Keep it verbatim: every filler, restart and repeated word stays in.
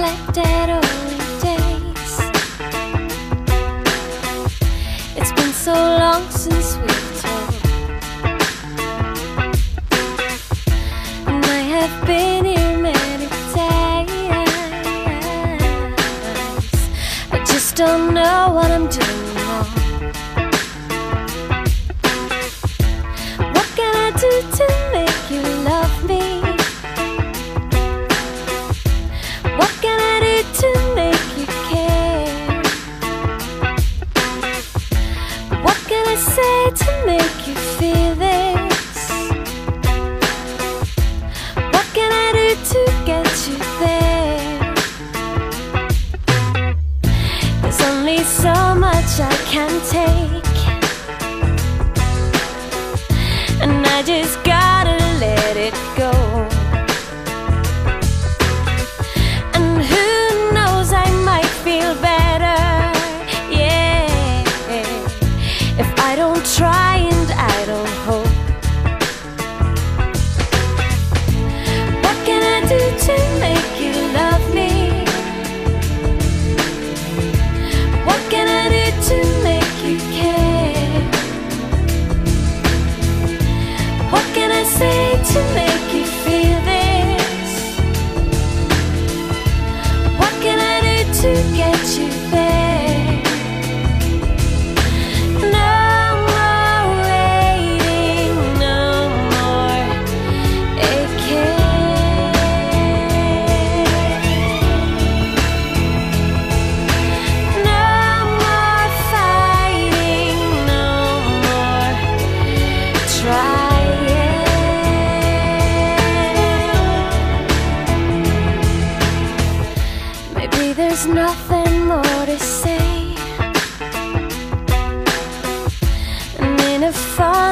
reflected all the days. It's been so long since we've talked, and I have been here many times. I just don't know what I'm doing wrong. What can I do to make you love me? What can I do to make you care? What can I say to make you feel this? What can I do to get you there? There's only so much I can take, and I just gotta let it go. Try and I don't hope. What can I do to make you love me? What can I do to make you care? What can I say to make you feel this? What can I do to get you there? There's nothing more to say, and in a fun